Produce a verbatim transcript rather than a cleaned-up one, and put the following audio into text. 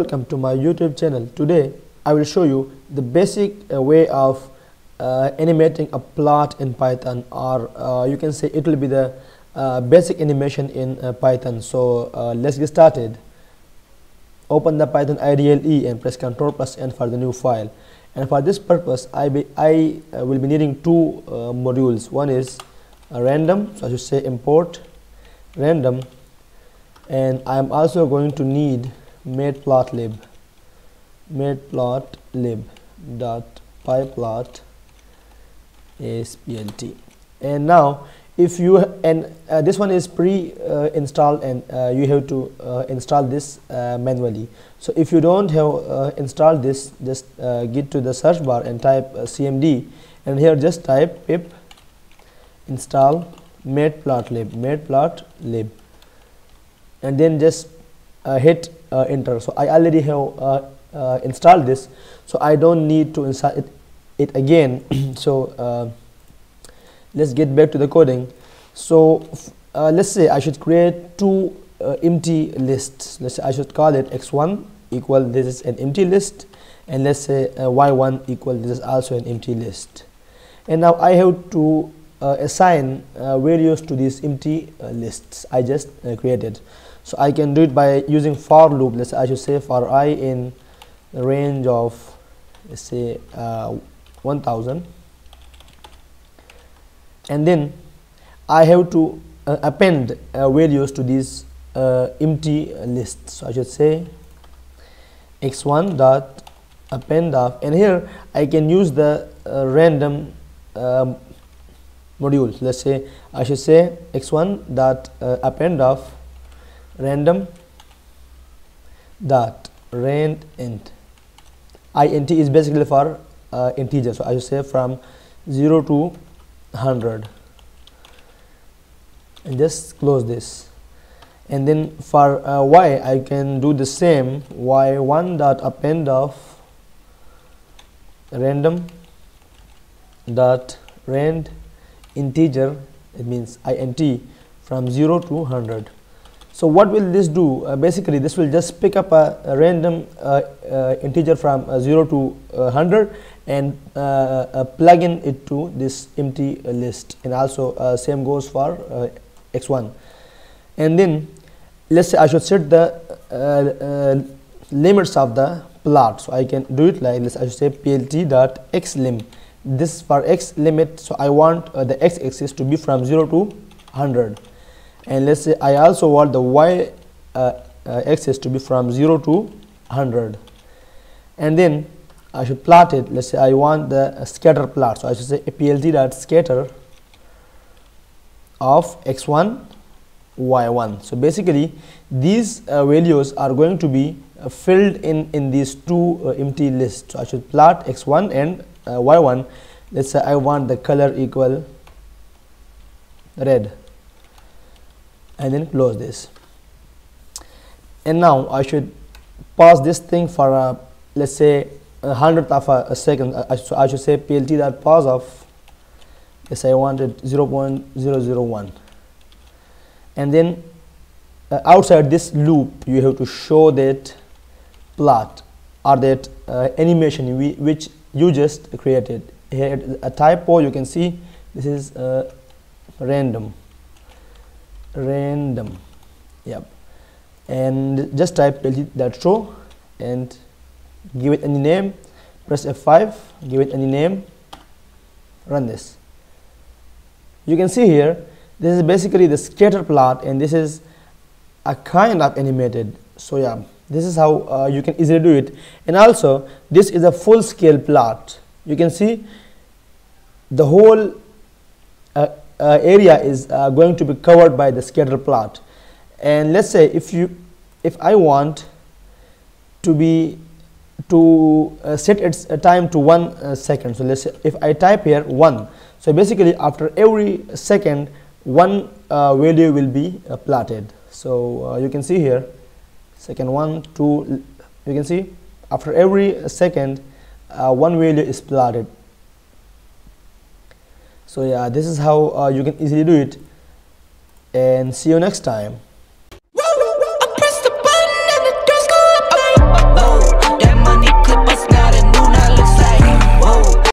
welcome to my YouTube channel. Today I will show you the basic uh, way of uh, animating a plot in Python, or uh, you can say it will be the uh, basic animation in uh, Python. So uh, let's get started. Open the Python I D L E and press Ctrl plus N for the new file. And for this purpose I, be, I uh, will be needing two uh, modules. One is uh, random, so I should say import random, and I am also going to need matplotlib matplotlib dot pyplot is plt. And now if you and uh, this one is pre uh, installed, and uh, you have to uh, install this uh, manually. So if you don't have uh, installed this, just uh, get to the search bar and type uh, cmd, and here just type pip install matplotlib matplotlib and then just uh, hit uh, enter. So I already have uh, uh, installed this, so I don't need to install it, it again. So uh, let's get back to the coding. So uh, let's say I should create two uh, empty lists. Let's say I should call it x one equal this is an empty list, and let's say uh, y one equal this is also an empty list. And now I have to uh, assign uh, values to these empty uh, lists I just uh, created. So I can do it by using for loop. Let's say I should say for I in the range of, let's say uh, one thousand. And then I have to uh, append uh, values to these uh, empty uh, lists. So I should say x one dot append of, and here I can use the uh, random um, module. Let's say I should say x one dot uh, append of random dot rand int. int is basically for uh, integer. So I should say from zero to one hundred, and just close this. And then for uh, y I can do the same, y one dot append of random dot rand integer, it means int from zero to one hundred. So what will this do? Uh, basically this will just pick up a, a random uh, uh, integer from uh, zero to uh, one hundred and uh, uh, plug in it to this empty uh, list. And also uh, same goes for uh, x one. And then let's say I should set the uh, uh, limits of the plot. So I can do it like this. I should say plt.xlim, this for x limit. So I want uh, the x axis to be from zero to one hundred. And let's say I also want the y uh, uh, axis to be from zero to one hundred. And then I should plot it. Let's say I want the uh, scatter plot. So I should say plt.scatter of x one, y one. So basically these uh, values are going to be uh, filled in in these two uh, empty lists. So I should plot x one and uh, y one. Let's say I want the color equal red, and then close this. And now I should pause this thing for uh, let's say a hundredth of a, a second. I, so I should say plt dot pause of, let's say I wanted zero point zero zero one. And then uh, outside this loop you have to show that plot or that uh, animation we, which you just created. Here a typo, you can see this is uh, random. Random, yep, and just type that show and give it any name. Press F five, give it any name. Run this. You can see here this is basically the scatter plot, and this is a kind of animated. So yeah, this is how uh, you can easily do it. And also this is a full scale plot. You can see the whole uh, Uh, area is uh, going to be covered by the scatter plot. And let's say if you if I want to be to uh, set its uh, time to one uh, second. So let's say if I type here one, so basically after every second one uh, value will be uh, plotted. So uh, you can see here second one two, you can see after every second uh, one value is plotted. So yeah, this is how uh, you can easily do it, and see you next time.